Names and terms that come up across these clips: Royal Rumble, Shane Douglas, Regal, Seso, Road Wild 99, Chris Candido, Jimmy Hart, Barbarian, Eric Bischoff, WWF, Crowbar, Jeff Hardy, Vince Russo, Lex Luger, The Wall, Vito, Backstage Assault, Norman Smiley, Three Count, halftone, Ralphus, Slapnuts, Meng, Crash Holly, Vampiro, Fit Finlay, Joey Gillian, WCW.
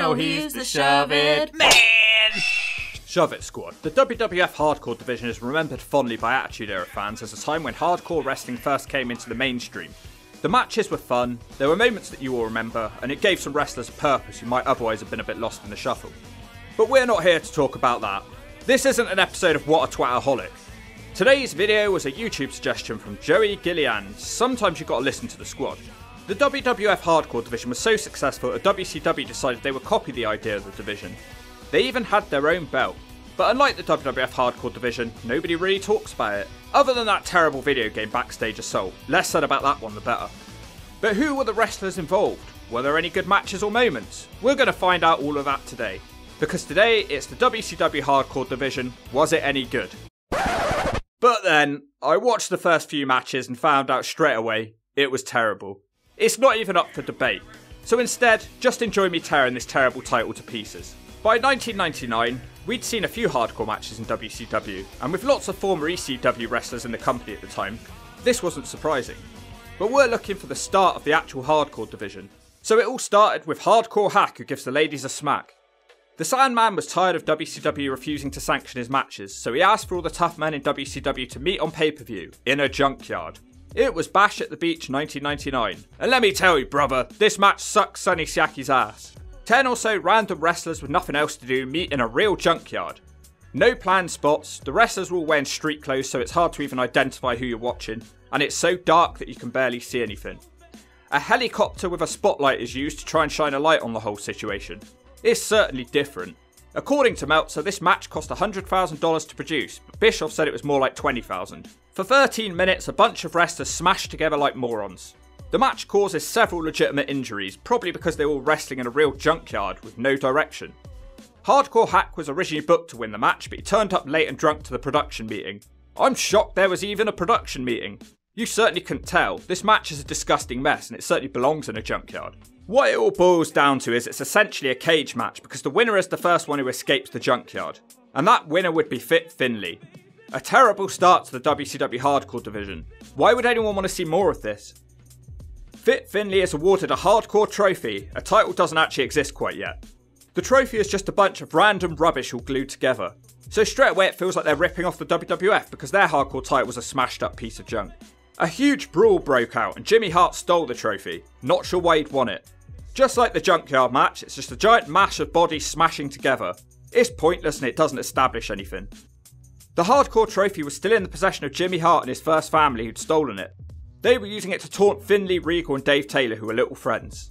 No, he's the shove it man! Shove it squad. The WWF Hardcore Division is remembered fondly by Attitude Era fans as a time when hardcore wrestling first came into the mainstream. The matches were fun, there were moments that you will remember, and it gave some wrestlers a purpose who might otherwise have been a bit lost in the shuffle. But we're not here to talk about that. This isn't an episode of What a Twataholic. Today's video was a YouTube suggestion from Joey Gillian. Sometimes you've got to listen to the squad. The WWF Hardcore Division was so successful that WCW decided they would copy the idea of the division. They even had their own belt. But unlike the WWF Hardcore Division, nobody really talks about it, other than that terrible video game Backstage Assault. Less said about that one the better. But who were the wrestlers involved? Were there any good matches or moments? We're going to find out all of that today. Because today it's the WCW Hardcore Division, was it any good? But then, I watched the first few matches and found out straight away, it was terrible. It's not even up for debate. So instead, just enjoy me tearing this terrible title to pieces. By 1999, we'd seen a few hardcore matches in WCW, and with lots of former ECW wrestlers in the company at the time, this wasn't surprising. But we're looking for the start of the actual hardcore division. So it all started with Hardcore Hack, who gives the ladies a smack. The Sandman was tired of WCW refusing to sanction his matches, so he asked for all the tough men in WCW to meet on pay-per-view, in a junkyard. It was Bash at the Beach 1999, and let me tell you brother, this match sucks Sonny Siaki's ass. 10 or so random wrestlers with nothing else to do meet in a real junkyard. No planned spots, the wrestlers were all wearing street clothes so it's hard to even identify who you're watching, and it's so dark that you can barely see anything. A helicopter with a spotlight is used to try and shine a light on the whole situation. It's certainly different. According to Meltzer, this match cost $100,000 to produce, but Bischoff said it was more like $20,000. For 13 minutes, a bunch of wrestlers smashed together like morons. The match causes several legitimate injuries, probably because they were all wrestling in a real junkyard with no direction. Hardcore Hack was originally booked to win the match, but he turned up late and drunk to the production meeting. I'm shocked there was even a production meeting. You certainly couldn't tell. This match is a disgusting mess and it certainly belongs in a junkyard. What it all boils down to is it's essentially a cage match because the winner is the first one who escapes the junkyard. And that winner would be Fit Finlay. A terrible start to the WCW Hardcore Division. Why would anyone want to see more of this? Fit Finlay is awarded a hardcore trophy, a title doesn't actually exist quite yet. The trophy is just a bunch of random rubbish all glued together, so straight away it feels like they're ripping off the WWF because their hardcore title was a smashed up piece of junk. A huge brawl broke out and Jimmy Hart stole the trophy, not sure why he'd won it. Just like the junkyard match, it's just a giant mash of bodies smashing together. It's pointless and it doesn't establish anything. The hardcore trophy was still in the possession of Jimmy Hart and his first family who'd stolen it. They were using it to taunt Finlay, Regal and Dave Taylor who were little friends.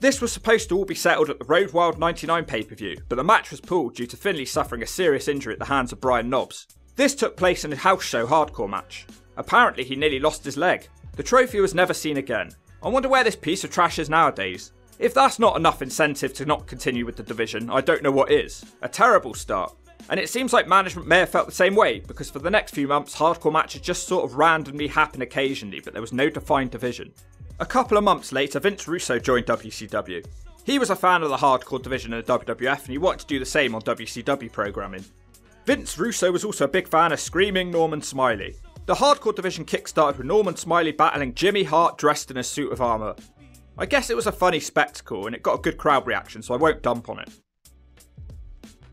This was supposed to all be settled at the Road Wild 99 pay-per-view, but the match was pulled due to Finlay suffering a serious injury at the hands of Brian Knobbs. This took place in a house show hardcore match. Apparently he nearly lost his leg. The trophy was never seen again. I wonder where this piece of trash is nowadays. If that's not enough incentive to not continue with the division, I don't know what is. A terrible start. And it seems like management may have felt the same way, because for the next few months hardcore matches just sort of randomly happen occasionally, but there was no defined division. A couple of months later, Vince Russo joined WCW. He was a fan of the hardcore division in the WWF and he wanted to do the same on WCW programming. Vince Russo was also a big fan of screaming Norman Smiley. The hardcore division kickstarted with Norman Smiley battling Jimmy Hart dressed in a suit of armour. I guess it was a funny spectacle and it got a good crowd reaction so I won't dump on it.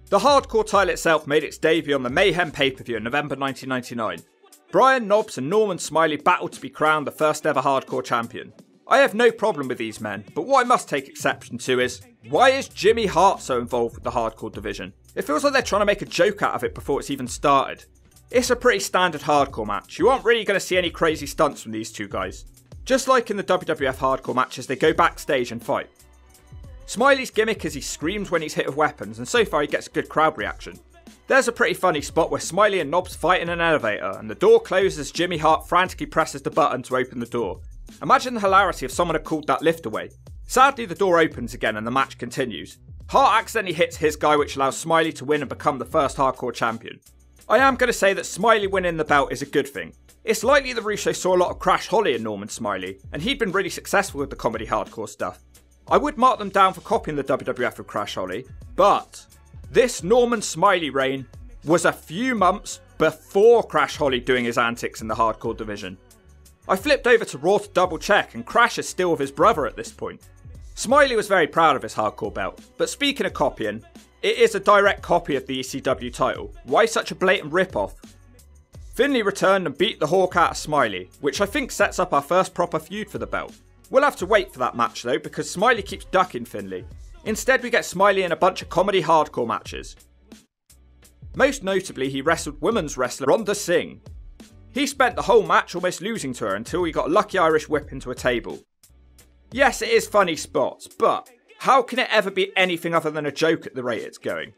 The hardcore title itself made its debut on the Mayhem pay-per-view in November 1999. Brian Knobbs and Norman Smiley battled to be crowned the first ever hardcore champion. I have no problem with these men, but what I must take exception to is, why is Jimmy Hart so involved with the hardcore division? It feels like they're trying to make a joke out of it before it's even started. It's a pretty standard hardcore match, you aren't really going to see any crazy stunts from these two guys. Just like in the WWF hardcore matches, they go backstage and fight. Smiley's gimmick is he screams when he's hit with weapons, and so far he gets a good crowd reaction. There's a pretty funny spot where Smiley and Knobbs fight in an elevator, and the door closes as Jimmy Hart frantically presses the button to open the door. Imagine the hilarity if someone had called that lift away. Sadly, the door opens again and the match continues. Hart accidentally hits his guy, which allows Smiley to win and become the first hardcore champion. I am going to say that Smiley winning the belt is a good thing. It's likely that Russo saw a lot of Crash Holly in Norman Smiley, and he'd been really successful with the comedy hardcore stuff. I would mark them down for copying the WWF of Crash Holly, but this Norman Smiley reign was a few months before Crash Holly doing his antics in the hardcore division. I flipped over to Raw to double check and Crash is still with his brother at this point. Smiley was very proud of his hardcore belt, but speaking of copying, it is a direct copy of the ECW title. Why such a blatant rip-off? Finlay returned and beat the Hawk out of Smiley, which I think sets up our first proper feud for the belt. We'll have to wait for that match though, because Smiley keeps ducking Finlay. Instead we get Smiley in a bunch of comedy hardcore matches. Most notably, he wrestled women's wrestler Rhonda Singh. He spent the whole match almost losing to her until he got a lucky Irish whip into a table. Yes, it is funny spots, but how can it ever be anything other than a joke at the rate it's going?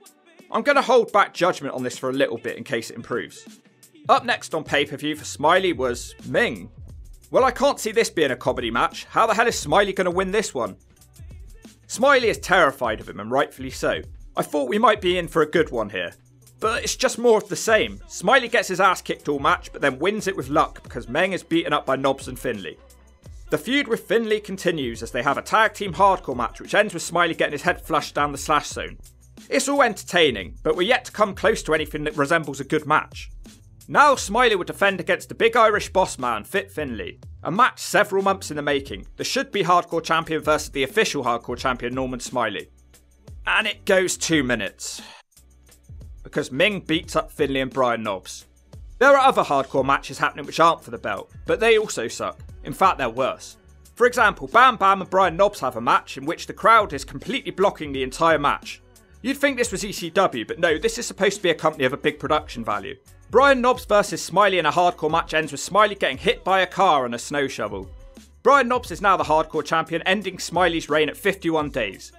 I'm going to hold back judgment on this for a little bit in case it improves. Up next on pay-per-view for Smiley was Meng. Well, I can't see this being a comedy match. How the hell is Smiley going to win this one? Smiley is terrified of him, and rightfully so. I thought we might be in for a good one here. But it's just more of the same. Smiley gets his ass kicked all match, but then wins it with luck because Meng is beaten up by Knobbs and Finlay. The feud with Finlay continues as they have a tag team hardcore match which ends with Smiley getting his head flushed down the slash zone. It's all entertaining, but we're yet to come close to anything that resembles a good match. Now Smiley would defend against the big Irish boss man, Fit Finlay. A match several months in the making. The should-be hardcore champion versus the official hardcore champion, Norman Smiley. And it goes 2 minutes. Because Meng beats up Finlay and Brian Knobbs. There are other hardcore matches happening which aren't for the belt, but they also suck. In fact, they're worse. For example, Bam Bam and Brian Knobbs have a match in which the crowd is completely blocking the entire match. You'd think this was ECW, but no, this is supposed to be a company of a big production value. Brian Knobbs vs Smiley in a hardcore match ends with Smiley getting hit by a car and a snow shovel. Brian Knobbs is now the hardcore champion, ending Smiley's reign at 51 days.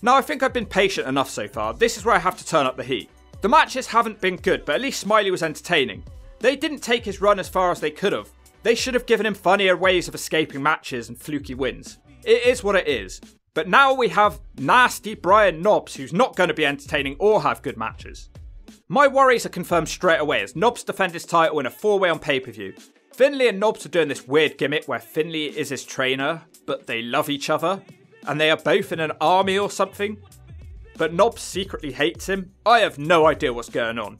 Now I think I've been patient enough so far. This is where I have to turn up the heat. The matches haven't been good, but at least Smiley was entertaining. They didn't take his run as far as they could have. They should have given him funnier ways of escaping matches and fluky wins. It is what it is. But now we have nasty Brian Knobbs, who's not going to be entertaining or have good matches. My worries are confirmed straight away as Knobbs defends his title in a 4-way on pay-per-view. Finlay and Knobbs are doing this weird gimmick where Finlay is his trainer, but they love each other, and they are both in an army or something. But Knobbs secretly hates him. I have no idea what's going on.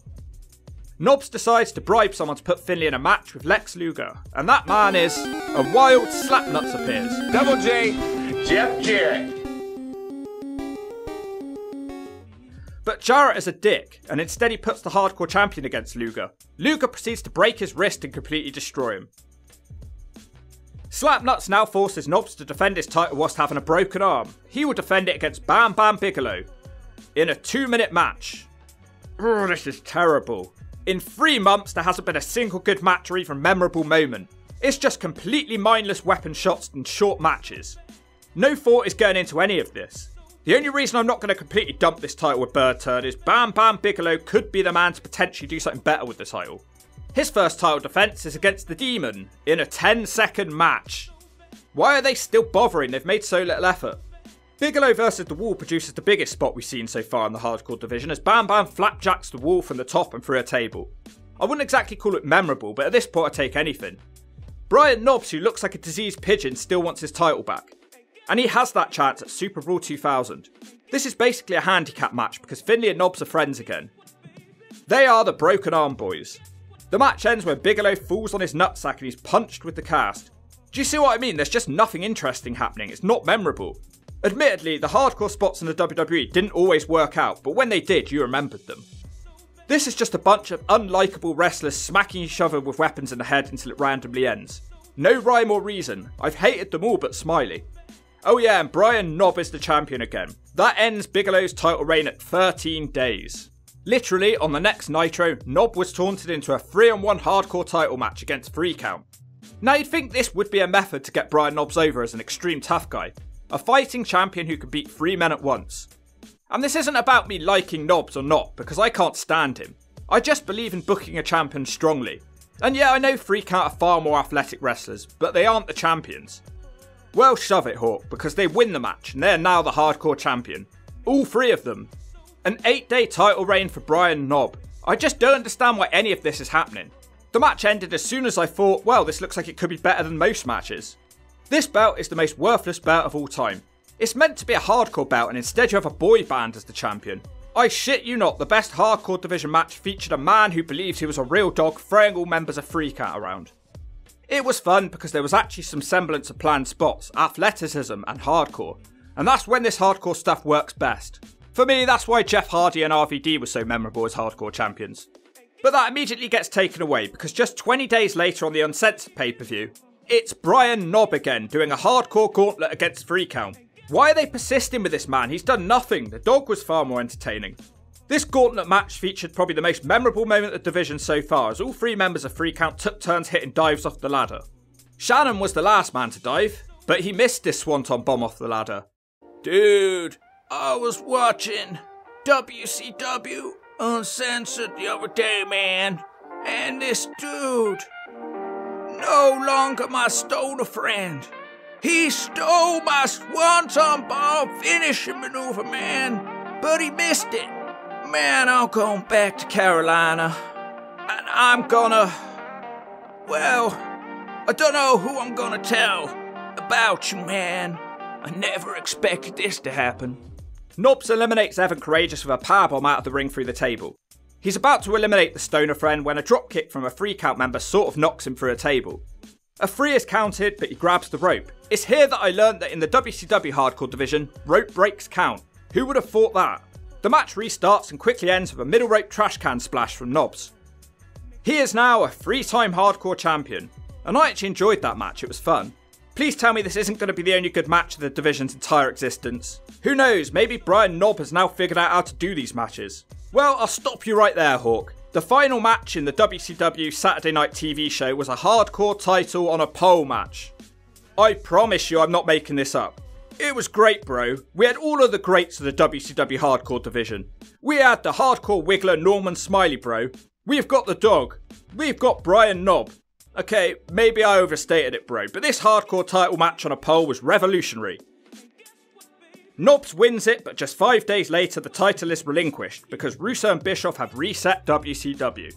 Knobbs decides to bribe someone to put Finlay in a match with Lex Luger, and that man is... a wild Slapnuts appears. Double J, Jeff Jarrett. But Jarrett is a dick, and instead he puts the hardcore champion against Luger. Luger proceeds to break his wrist and completely destroy him. Slapnuts now forces Knobbs to defend his title whilst having a broken arm. He will defend it against Bam Bam Bigelow in a 2-minute match. Oh, this is terrible. In 3 months there hasn't been a single good match or even memorable moment. It's just completely mindless weapon shots and short matches. No thought is going into any of this. The only reason I'm not going to completely dump this title with Bird Turd is Bam Bam Bigelow could be the man to potentially do something better with the title. His first title defence is against the Demon in a 10-second match. Why are they still bothering? They've made so little effort. Bigelow vs The Wall produces the biggest spot we've seen so far in the hardcore division as Bam Bam flapjacks The Wall from the top and through a table. I wouldn't exactly call it memorable, but at this point I'd take anything. Brian Knobbs, who looks like a diseased pigeon, still wants his title back. And he has that chance at Super Brawl 2000. This is basically a handicap match because Finlay and Knobbs are friends again. They are the Broken Arm Boys. The match ends when Bigelow falls on his nutsack and he's punched with the cast. Do you see what I mean? There's just nothing interesting happening. It's not memorable. Admittedly, the hardcore spots in the WWE didn't always work out, but when they did, you remembered them. This is just a bunch of unlikable wrestlers smacking each other with weapons in the head until it randomly ends. No rhyme or reason. I've hated them all but Smiley. Oh yeah, and Brian Knobbs is the champion again. That ends Bigelow's title reign at 13 days. Literally, on the next Nitro, Knobbs was taunted into a 3-on-1 hardcore title match against Three Count. Now you'd think this would be a method to get Brian Knobbs over as an extreme tough guy. A fighting champion who can beat 3 men at once. And this isn't about me liking Knobbs or not, because I can't stand him. I just believe in booking a champion strongly. And yeah, I know Three Count are far more athletic wrestlers, but they aren't the champions. Well, shove it, Hawk, because they win the match and they are now the hardcore champion. All 3 of them. An 8-day title reign for Brian Knobbs. I just don't understand why any of this is happening. The match ended as soon as I thought, well, this looks like it could be better than most matches. This belt is the most worthless belt of all time. It's meant to be a hardcore belt and instead you have a boy band as the champion. I shit you not, the best hardcore division match featured a man who believed he was a real dog throwing all members of Freakout around. It was fun because there was actually some semblance of planned spots, athleticism and hardcore. and that's when this hardcore stuff works best. For me, that's why Jeff Hardy and RVD were so memorable as hardcore champions. But that immediately gets taken away, because just 20 days later on the Uncensored pay-per-view, it's Brian Knobbs again doing a hardcore gauntlet against Three Count. Why are they persisting with this man? He's done nothing. The dog was far more entertaining. This gauntlet match featured probably the most memorable moment of the division so far, as all three members of Three Count took turns hitting dives off the ladder. Shannon was the last man to dive, but he missed this swanton bomb off the ladder. Dude, I was watching WCW Uncensored the other day, man, and this dude, no longer my stoner friend, he stole my swanton bomb finishing maneuver, man, but he missed it. Man, I'm going back to Carolina, and I'm gonna, well, I don't know who I'm gonna tell about you, man. I never expected this to happen. Knobbs eliminates Evan Courageous with a powerbomb out of the ring through the table. He's about to eliminate the stoner friend when a dropkick from a Three Count member sort of knocks him through a table. A three is counted, but he grabs the rope. It's here that I learned that in the WCW Hardcore Division, rope breaks count. Who would have thought that? The match restarts and quickly ends with a middle rope trash can splash from Knobbs. He is now a three-time hardcore champion, and I actually enjoyed that match, it was fun. Please tell me this isn't going to be the only good match of the division's entire existence. Who knows, maybe Brian Knobbs has now figured out how to do these matches. Well, I'll stop you right there, Hawk. The final match in the WCW Saturday Night TV show was a hardcore title on a pole match. I promise you I'm not making this up. It was great, bro. We had all of the greats of the WCW Hardcore division. We had the hardcore wiggler Norman Smiley, bro. We've got the dog. We've got Brian Knobbs. Okay, maybe I overstated it, bro, but this hardcore title match on a pole was revolutionary. Knobbs wins it, but just 5 days later the title is relinquished because Russo and Bischoff have reset WCW.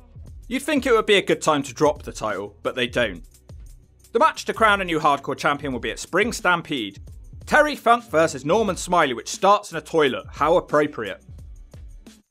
You'd think it would be a good time to drop the title, but they don't. The match to crown a new hardcore champion will be at Spring Stampede. Terry Funk versus Norman Smiley, which starts in a toilet. How appropriate.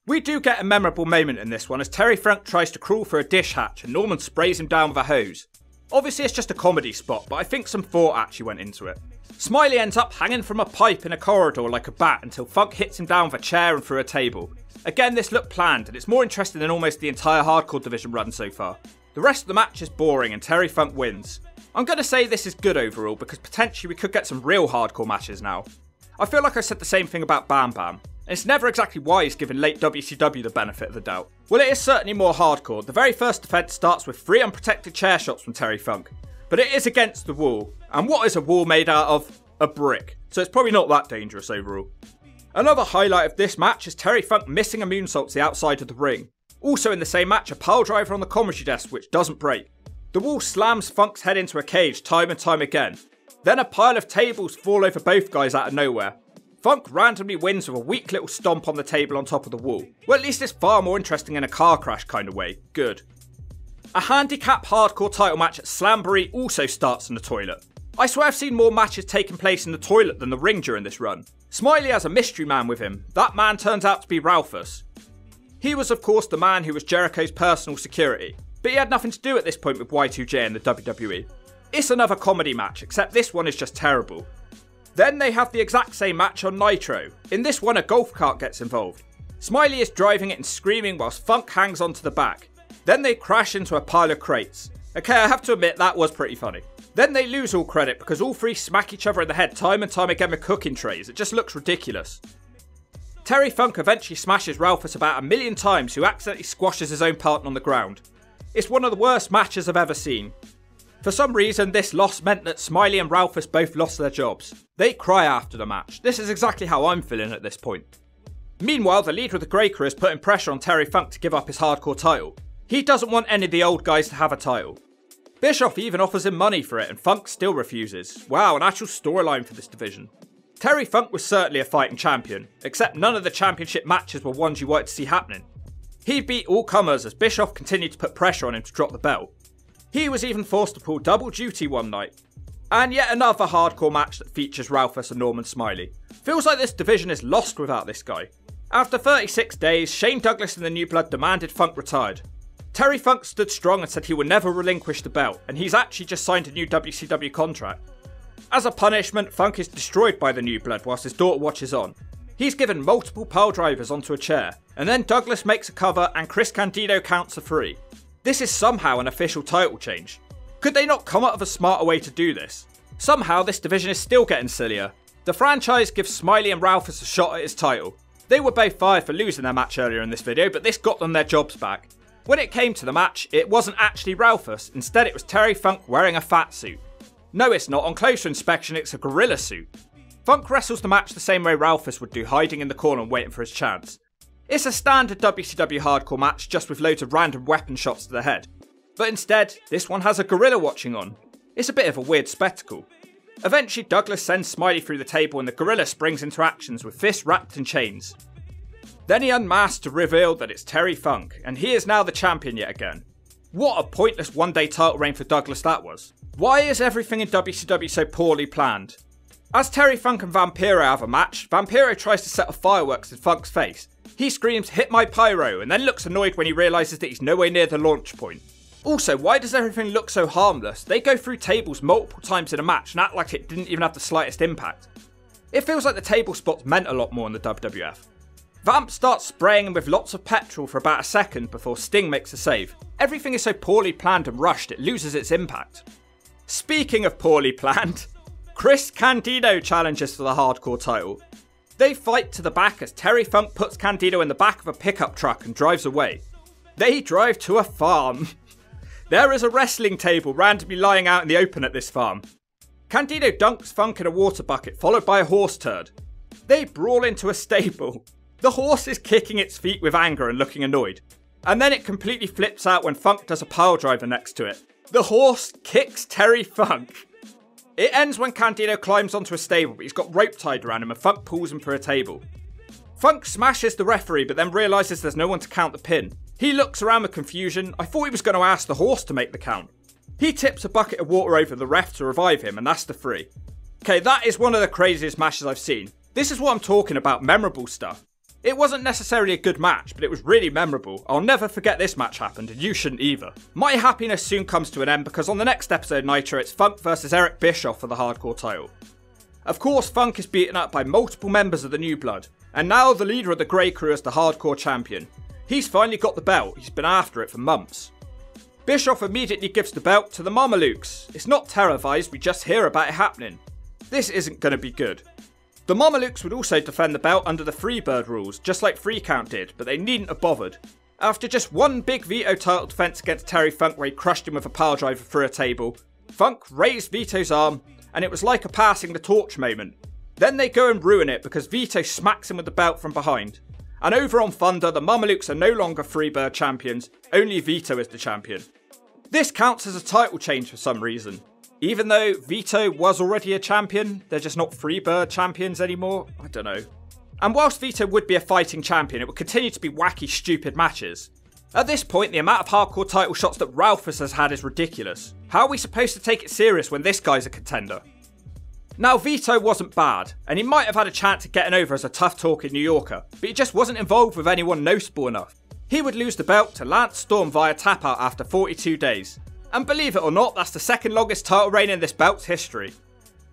We do get a memorable moment in this one as Terry Funk tries to crawl through a dish hatch and Norman sprays him down with a hose. Obviously it's just a comedy spot, but I think some thought actually went into it. Smiley ends up hanging from a pipe in a corridor like a bat until Funk hits him down with a chair and through a table. Again, this looked planned and it's more interesting than almost the entire hardcore division run so far. The rest of the match is boring and Terry Funk wins. I'm going to say this is good overall because potentially we could get some real hardcore matches now. I feel like I said the same thing about Bam Bam. It's never exactly wise giving late WCW the benefit of the doubt. Well, it is certainly more hardcore. The very first defense starts with three unprotected chair shots from Terry Funk. But it is against the wall. And what is a wall made out of? A brick. So it's probably not that dangerous overall. Another highlight of this match is Terry Funk missing a moonsault to the outside of the ring. Also in the same match, a pile driver on the commentary desk which doesn't break. The wall slams Funk's head into a cage time and time again. Then a pile of tables fall over both guys out of nowhere. Funk randomly wins with a weak little stomp on the table on top of the wall. Well, at least it's far more interesting in a car crash kind of way. Good. A handicap hardcore title match at Slamboree also starts in the toilet. I swear I've seen more matches taking place in the toilet than the ring during this run. Smiley has a mystery man with him. That man turns out to be Ralphus. He was of course the man who was Jericho's personal security. But he had nothing to do at this point with Y2J and the WWE. It's another comedy match, except this one is just terrible. Then they have the exact same match on Nitro. In this one, a golf cart gets involved. Smiley is driving it and screaming whilst Funk hangs onto the back. Then they crash into a pile of crates. Okay, I have to admit that was pretty funny. Then they lose all credit because all three smack each other in the head time and time again with cooking trays. It just looks ridiculous. Terry Funk eventually smashes Ralphus about 1,000,000 times, who accidentally squashes his own partner on the ground. It's one of the worst matches I've ever seen. For some reason, this loss meant that Smiley and Ralphus both lost their jobs. They cry after the match. This is exactly how I'm feeling at this point. Meanwhile, the leader of the Grey Crew is putting pressure on Terry Funk to give up his hardcore title. He doesn't want any of the old guys to have a title. Bischoff even offers him money for it, and Funk still refuses. Wow, an actual storyline for this division. Terry Funk was certainly a fighting champion, except none of the championship matches were ones you wanted to see happening. He beat all comers as Bischoff continued to put pressure on him to drop the belt. He was even forced to pull double duty one night. And yet another hardcore match that features Ralphus and Norman Smiley. Feels like this division is lost without this guy. After 36 days, Shane Douglas and the New Blood demanded Funk retired. Terry Funk stood strong and said he would never relinquish the belt, and he's actually just signed a new WCW contract. As a punishment, Funk is destroyed by the New Blood whilst his daughter watches on. He's given multiple pile drivers onto a chair, and then Douglas makes a cover and Chris Candido counts to three. This is somehow an official title change. Could they not come up with a smarter way to do this? Somehow this division is still getting sillier. The franchise gives Smiley and Ralphus a shot at his title. They were both fired for losing their match earlier in this video, but this got them their jobs back. When it came to the match, it wasn't actually Ralphus, instead it was Terry Funk wearing a fat suit. No, it's not, on closer inspection it's a gorilla suit. Funk wrestles the match the same way Ralphus would do, hiding in the corner and waiting for his chance. It's a standard WCW hardcore match, just with loads of random weapon shots to the head. But instead, this one has a gorilla watching on. It's a bit of a weird spectacle. Eventually Douglas sends Smiley through the table and the gorilla springs into actions with fists wrapped in chains. Then he unmasks to reveal that it's Terry Funk, and he is now the champion yet again. What a pointless one-day title reign for Douglas that was. Why is everything in WCW so poorly planned? As Terry Funk and Vampiro have a match, Vampiro tries to set off fireworks in Funk's face. He screams, "Hit my pyro," and then looks annoyed when he realises that he's nowhere near the launch point. Also, why does everything look so harmless? They go through tables multiple times in a match and act like it didn't even have the slightest impact. It feels like the table spots meant a lot more in the WWF. Vamp starts spraying him with lots of petrol for about a second before Sting makes a save. Everything is so poorly planned and rushed, it loses its impact. Speaking of poorly planned, Chris Candido challenges for the hardcore title. They fight to the back as Terry Funk puts Candido in the back of a pickup truck and drives away. They drive to a farm. There is a wrestling table randomly lying out in the open at this farm. Candido dunks Funk in a water bucket followed by a horse turd. They brawl into a stable. The horse is kicking its feet with anger and looking annoyed. And then it completely flips out when Funk does a pile driver next to it. The horse kicks Terry Funk. It ends when Candido climbs onto a stable, but he's got rope tied around him and Funk pulls him for a table. Funk smashes the referee but then realises there's no one to count the pin. He looks around with confusion. I thought he was going to ask the horse to make the count. He tips a bucket of water over the ref to revive him, and that's the three. Okay, that is one of the craziest matches I've seen. This is what I'm talking about, memorable stuff. It wasn't necessarily a good match, but it was really memorable. I'll never forget this match happened, and you shouldn't either. My happiness soon comes to an end because on the next episode of Nitro, it's Funk versus Eric Bischoff for the hardcore title. Of course, Funk is beaten up by multiple members of the New Blood, and now the leader of the Grey Crew is the hardcore champion. He's finally got the belt, he's been after it for months. Bischoff immediately gives the belt to the Mamalukes. It's not televised, we just hear about it happening. This isn't going to be good. The Mamalukes would also defend the belt under the Freebird rules, just like Three Count did, but they needn't have bothered. After just one big Vito title defence against Terry Funk where he crushed him with a pile driver through a table, Funk raised Vito's arm, and it was like a passing the torch moment. Then they go and ruin it because Vito smacks him with the belt from behind. And over on Thunder, the Mamalukes are no longer Freebird champions, only Vito is the champion. This counts as a title change for some reason. Even though Vito was already a champion, they're just not Freebird champions anymore, I don't know. And whilst Vito would be a fighting champion, it would continue to be wacky, stupid matches. At this point, the amount of hardcore title shots that Ralphus has had is ridiculous. How are we supposed to take it serious when this guy's a contender? Now Vito wasn't bad, and he might have had a chance at getting over as a tough talking New Yorker, but he just wasn't involved with anyone noticeable enough. He would lose the belt to Lance Storm via tap out after 42 days. And believe it or not, that's the second longest title reign in this belt's history.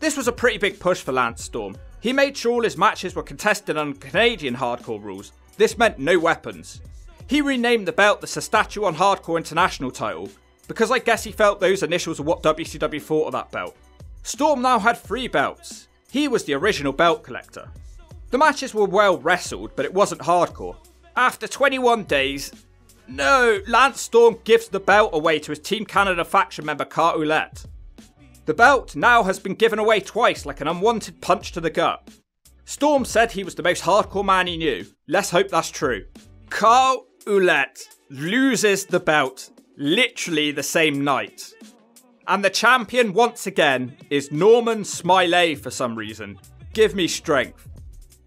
This was a pretty big push for Lance Storm. He made sure all his matches were contested under Canadian hardcore rules. This meant no weapons. He renamed the belt the Saskatchewan Hardcore International title, because I guess he felt those initials were what WCW thought of that belt. Storm now had three belts. He was the original belt collector. The matches were well wrestled, but it wasn't hardcore. After 21 days, no, Lance Storm gives the belt away to his Team Canada faction member Kurt Ouellette. The belt now has been given away twice like an unwanted punch to the gut. Storm said he was the most hardcore man he knew. Let's hope that's true. Kurt Ouellette loses the belt literally the same night. And the champion once again is Norman Smiley for some reason. Give me strength.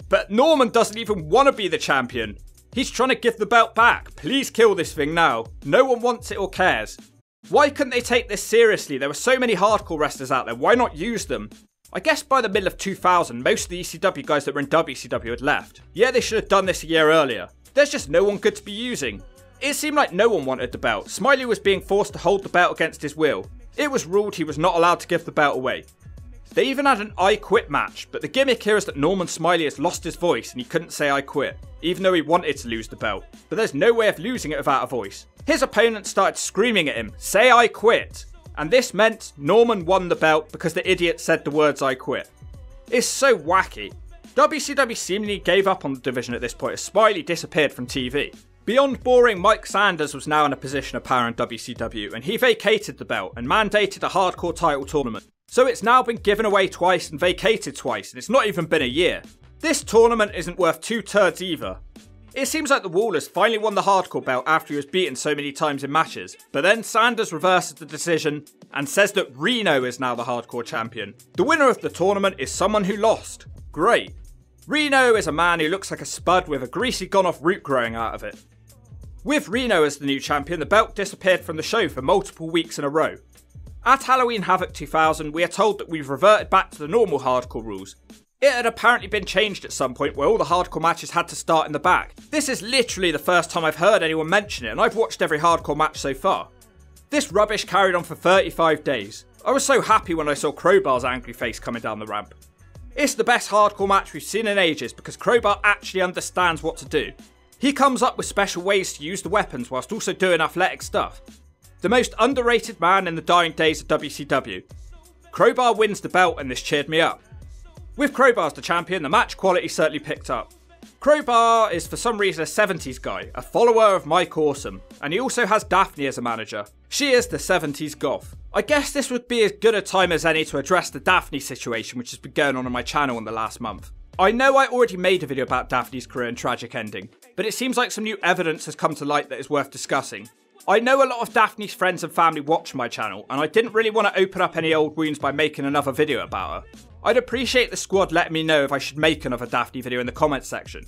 But Norman doesn't even want to be the champion. He's trying to give the belt back. Please kill this thing now. No one wants it or cares. Why couldn't they take this seriously? There were so many hardcore wrestlers out there. Why not use them? I guess by the middle of 2000, most of the ECW guys that were in WCW had left. Yeah, they should have done this a year earlier. There's just no one good to be using. It seemed like no one wanted the belt. Smiley was being forced to hold the belt against his will. It was ruled he was not allowed to give the belt away. They even had an I Quit match, but the gimmick here is that Norman Smiley has lost his voice and he couldn't say I quit, even though he wanted to lose the belt. But there's no way of losing it without a voice. His opponent started screaming at him, "Say I quit!" And this meant Norman won the belt because the idiot said the words I quit. It's so wacky. WCW seemingly gave up on the division at this point as Smiley disappeared from TV. Beyond boring, Mike Sanders was now in a position of power in WCW, and he vacated the belt and mandated a hardcore title tournament. So it's now been given away twice and vacated twice, and it's not even been a year. This tournament isn't worth two turds either. It seems like The Wall has finally won the hardcore belt after he was beaten so many times in matches, but then Sanders reverses the decision and says that Reno is now the hardcore champion. The winner of the tournament is someone who lost. Great. Reno is a man who looks like a spud with a greasy gone-off root growing out of it. With Reno as the new champion, the belt disappeared from the show for multiple weeks in a row. At Halloween Havoc 2000, we are told that we've reverted back to the normal hardcore rules. It had apparently been changed at some point where all the hardcore matches had to start in the back. This is literally the first time I've heard anyone mention it, and I've watched every hardcore match so far. This rubbish carried on for 35 days. I was so happy when I saw Crowbar's angry face coming down the ramp. It's the best hardcore match we've seen in ages because Crowbar actually understands what to do. He comes up with special ways to use the weapons whilst also doing athletic stuff. The most underrated man in the dying days of WCW. Crowbar wins the belt, and this cheered me up. With Crowbar as the champion, the match quality certainly picked up. Crowbar is for some reason a 70s guy, a follower of Mike Awesome, and he also has Daffney as a manager. She is the 70s goth. I guess this would be as good a time as any to address the Daffney situation, which has been going on my channel in the last month. I know I already made a video about Daffney's career and tragic ending, but it seems like some new evidence has come to light that is worth discussing. I know a lot of Daffney's friends and family watch my channel, and I didn't really want to open up any old wounds by making another video about her. I'd appreciate the squad letting me know if I should make another Daffney video in the comments section.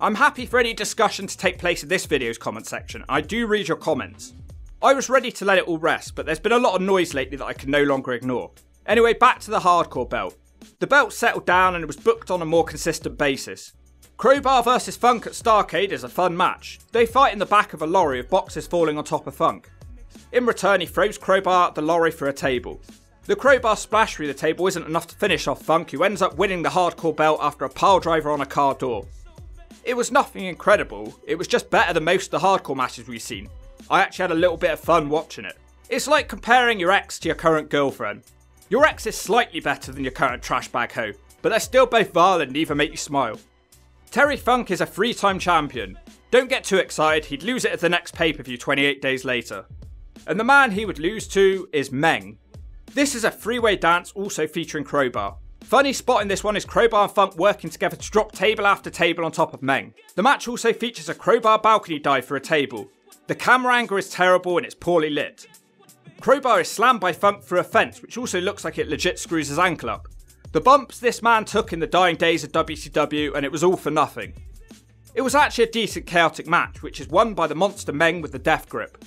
I'm happy for any discussion to take place in this video's comments section, and I do read your comments. I was ready to let it all rest, but there's been a lot of noise lately that I can no longer ignore. Anyway, back to the hardcore belt. The belt settled down and it was booked on a more consistent basis. Crowbar vs Funk at Starrcade is a fun match. They fight in the back of a lorry with boxes falling on top of Funk. In return, he throws Crowbar at the lorry for a table. The Crowbar splash through the table isn't enough to finish off Funk, who ends up winning the hardcore belt after a piledriver on a car door. It was nothing incredible, it was just better than most of the hardcore matches we've seen. I actually had a little bit of fun watching it. It's like comparing your ex to your current girlfriend. Your ex is slightly better than your current trash bag hoe, but they're still both vile and neither make you smile. Terry Funk is a three-time champion. Don't get too excited, he'd lose it at the next pay-per-view 28 days later. And the man he would lose to is Meng. This is a three-way dance also featuring Crowbar. Funny spot in this one is Crowbar and Funk working together to drop table after table on top of Meng. The match also features a Crowbar balcony dive for a table. The camera angle is terrible and it's poorly lit. Crowbar is slammed by Funk through a fence, which also looks like it legit screws his ankle up. The bumps this man took in the dying days of WCW, and it was all for nothing. It was actually a decent chaotic match, which is won by the monster Meng with the death grip.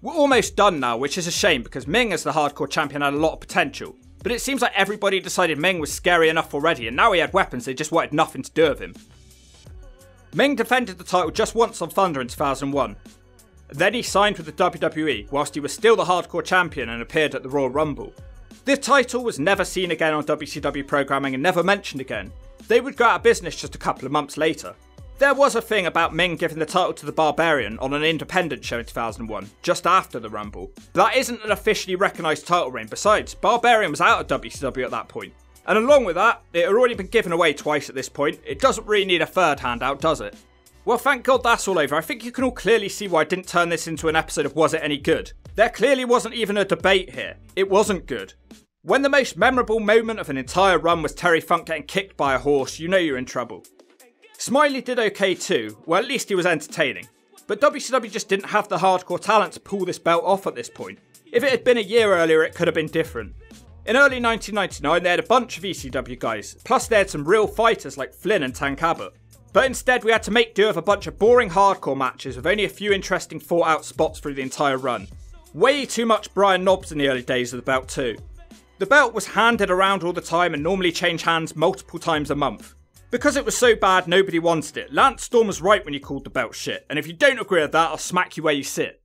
We're almost done now, which is a shame because Meng as the hardcore champion had a lot of potential, but it seems like everybody decided Meng was scary enough already, and now he had weapons they just wanted nothing to do with him. Meng defended the title just once on Thunder in 2001. Then he signed with the WWE, whilst he was still the hardcore champion and appeared at the Royal Rumble. The title was never seen again on WCW programming and never mentioned again. They would go out of business just a couple of months later. There was a thing about Meng giving the title to the Barbarian on an independent show in 2001, just after the Rumble. That isn't an officially recognised title reign, besides, Barbarian was out of WCW at that point. And along with that, it had already been given away twice at this point, it doesn't really need a third handout, does it? Well, thank God that's all over. I think you can all clearly see why I didn't turn this into an episode of Was It Any Good? There clearly wasn't even a debate here. It wasn't good. When the most memorable moment of an entire run was Terry Funk getting kicked by a horse, you know you're in trouble. Smiley did okay too, well at least he was entertaining. But WCW just didn't have the hardcore talent to pull this belt off at this point. If it had been a year earlier, it could have been different. In early 1999, they had a bunch of ECW guys, plus they had some real fighters like Flynn and Tank Abbott. But instead we had to make do with a bunch of boring hardcore matches with only a few interesting thought-out spots through the entire run. Way too much Brian Knobbs in the early days of the belt too. The belt was handed around all the time and normally changed hands multiple times a month. Because it was so bad nobody wanted it. Lance Storm was right when he called the belt shit, and if you don't agree with that, I'll smack you where you sit.